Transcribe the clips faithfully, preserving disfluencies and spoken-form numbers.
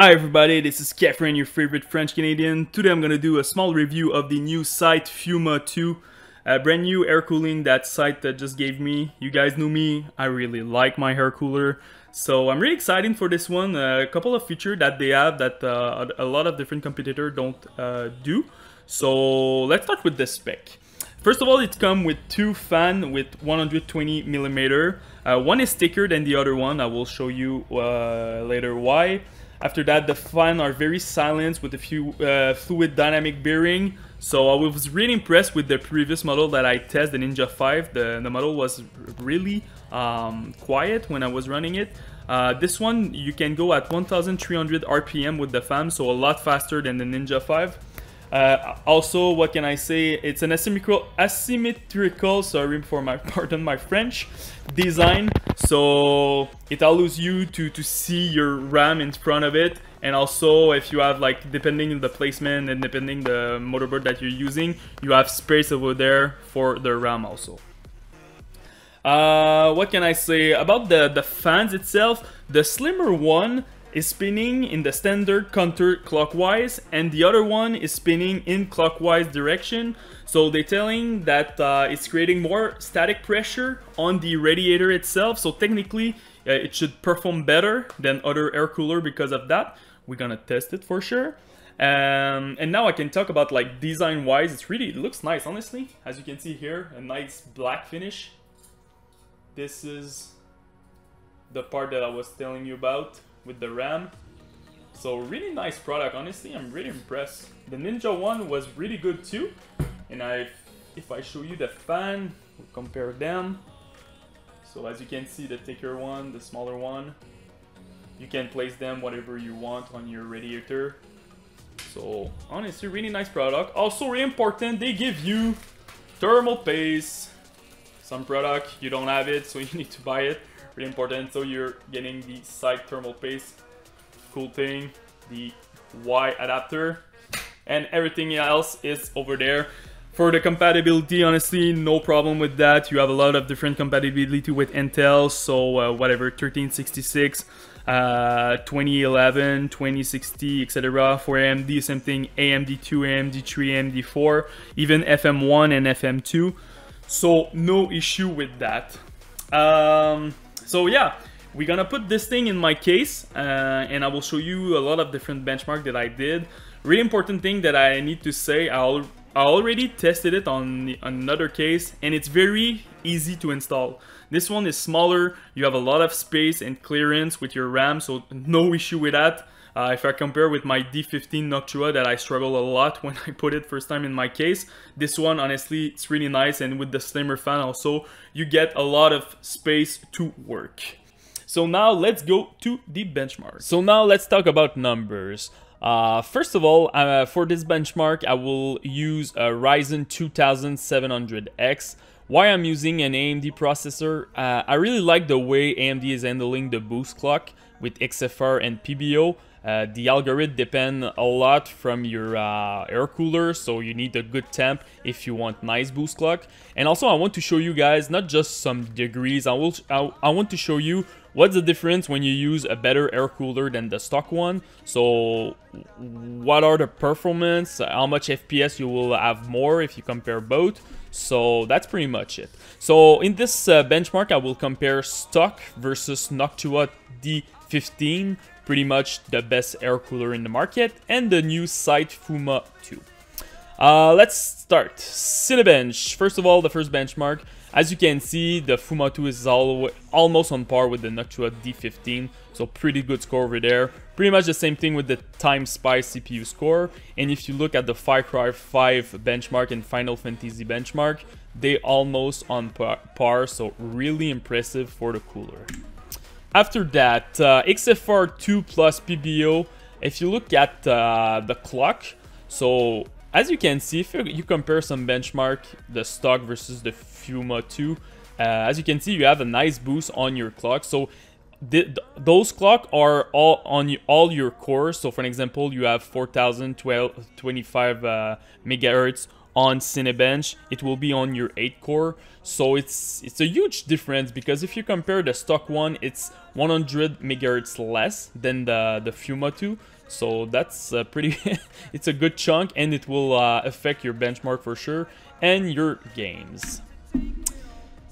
Hi everybody, this is Kefren, your favorite French Canadian. Today I'm gonna do a small review of the new Scythe Fuma two, a brand new air cooling that Scythe just gave me. You guys know me, I really like my air cooler, so I'm really excited for this one. A couple of features that they have that uh, a lot of different competitors don't uh, do. So let's start with the spec. First of all, it comes with two fans with one hundred twenty millimeter. Uh, one is thicker than the other one. I will show you uh, later why. After that, the fans are very silent with a few uh, fluid dynamic bearing. So I was really impressed with the previous model that I tested, the Ninja five. The, the model was really um, quiet when I was running it. Uh, this one, you can go at one thousand three hundred R P M with the fan, so a lot faster than the Ninja five. Uh, also, what can I say? It's an asymmetrical, asymmetrical. Sorry for my pardon, my French design. So it allows you to to see your RAM in front of it, and also if you have like depending on the placement and depending the motherboard that you're using, you have space over there for the RAM also. Uh, what can I say about the the fans itself? The slimmer one is spinning in the standard counterclockwise, and the other one is spinning in clockwise direction. So they're telling that uh, it's creating more static pressure on the radiator itself. So technically, uh, it should perform better than other air cooler because of that. We're gonna test it for sure. Um, and now I can talk about like design-wise. It's really it looks nice, honestly. As you can see here, a nice black finish. This is the part that I was telling you about with the RAM. So really nice product, honestly. I'm really impressed. The Ninja one was really good too, and I if I show you the fan, we'll compare them. So as you can see, the thicker one, the smaller one, you can place them whatever you want on your radiator. So honestly, really nice product. Also really important, they give you thermal paste. Some product you don't have it, so you need to buy it. Pretty important. So you're getting the side thermal paste, cool thing, the Y adapter, and everything else is over there. For the compatibility, honestly, no problem with that. You have a lot of different compatibility with Intel, so uh, whatever, thirteen sixty-six, uh, twenty eleven, twenty sixty, et cetera. For A M D, same thing, A M D two, A M D three, A M D four, even F M one and F M two. So no issue with that. Um, so yeah, we're gonna put this thing in my case, uh, and I will show you a lot of different benchmarks that I did. Really important thing that I need to say, I, al I already tested it on the, another case, and it's very easy to install. This one is smaller, you have a lot of space and clearance with your RAM, so no issue with that. Uh, if I compare with my D fifteen Noctua that I struggle a lot when I put it first time in my case, this one, honestly, it's really nice, and with the slimmer fan also, you get a lot of space to work. So now let's go to the benchmark. So now let's talk about numbers. Uh, first of all, uh, for this benchmark, I will use a Ryzen twenty-seven hundred X. Why I'm using an A M D processor, uh, I really like the way A M D is handling the boost clock with X F R and P B O. Uh, the algorithm depends a lot from your uh, air cooler, so you need a good temp if you want nice boost clock. And also I want to show you guys not just some degrees, I, will, I, I want to show you what's the difference when you use a better air cooler than the stock one. So what are the performance, how much F P S you will have more if you compare both. So that's pretty much it. So in this uh, benchmark I will compare stock versus Noctua D fifteen, pretty much the best air cooler in the market, and the new Scythe Fuma two. Uh, let's start. Cinebench. First of all, the first benchmark. As you can see, the Fuma two is all, almost on par with the Noctua D fifteen, so pretty good score over there. Pretty much the same thing with the Time Spy C P U score. And if you look at the Far Cry five benchmark and Final Fantasy benchmark, they almost on par, par so really impressive for the cooler. After that, uh, X F R two plus P B O, if you look at uh, the clock, so as you can see, if you, you compare some benchmark, the stock versus the Fuma two, uh, as you can see, you have a nice boost on your clock. So th th those clocks are all on you, all your cores. So for example, you have four thousand twenty-five uh, megahertz on Cinebench, it will be on your eight core. So it's it's a huge difference, because if you compare the stock one, it's one hundred megahertz less than the the Fuma two. So that's a pretty it's a good chunk, and it will uh, affect your benchmark for sure and your games.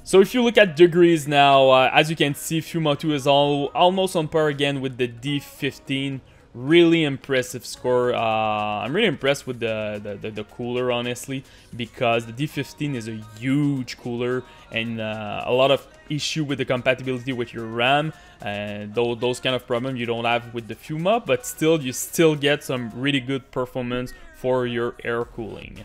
So if you look at degrees now, uh, as you can see, Fuma two is all, almost on par again with the D fifteen. Really impressive score. Uh, I'm really impressed with the, the, the, the cooler, honestly, because the D fifteen is a huge cooler, and uh, a lot of issue with the compatibility with your RAM, and those, those kind of problems you don't have with the Fuma, but still, you still get some really good performance for your air cooling.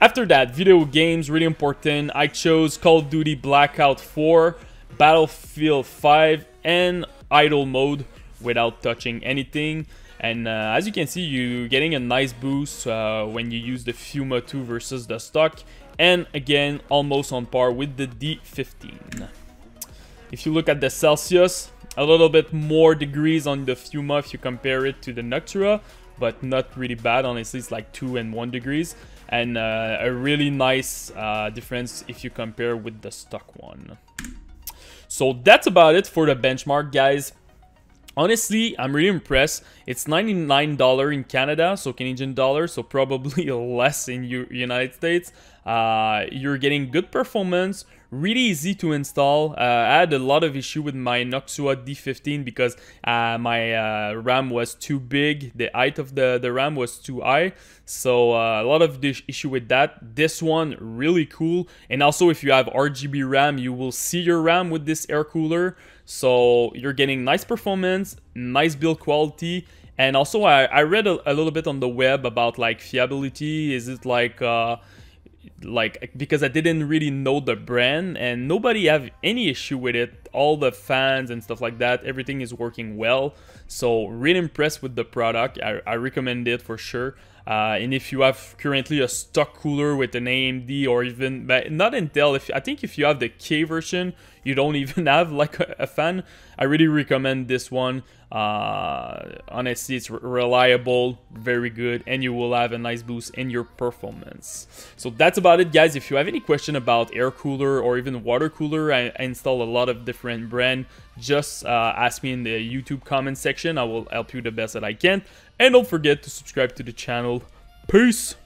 After that, video games, really important. I chose Call of Duty Blackout four, Battlefield five, and idle mode, without touching anything. And uh, as you can see, you're getting a nice boost uh, when you use the Fuma two versus the stock, and again almost on par with the D fifteen. If you look at the Celsius, a little bit more degrees on the Fuma if you compare it to the Noctua, but not really bad, honestly. It's like two and one degrees, and uh, a really nice uh, difference if you compare with the stock one. So that's about it for the benchmark, guys. Honestly, I'm really impressed. It's ninety-nine dollars in Canada, so Canadian dollar, so probably less in U United States. Uh, you're getting good performance, really easy to install. Uh, I had a lot of issue with my Noctua D fifteen because uh, my uh, RAM was too big. The height of the, the RAM was too high, so uh, a lot of issue with that. This one, really cool. And also, if you have R G B RAM, you will see your RAM with this air cooler. So you're getting nice performance, nice build quality. And also, I, I read a, a little bit on the web about like fiability. Is it like... Uh, like because I didn't really know the brand, and nobody have any issue with it. All the fans and stuff like that, everything is working well. So really impressed with the product. I, I recommend it for sure. Uh, and if you have currently a stock cooler with an A M D or even but not Intel, if I think if you have the K version, you don't even have like a, a fan. I really recommend this one. Uh, honestly, it's reliable, very good, and you will have a nice boost in your performance. So that's about it, guys. If you have any question about air cooler or even water cooler, I, I install a lot of different brands. Just uh, ask me in the YouTube comment section. I will help you the best that I can. And don't forget to subscribe to the channel. Peace!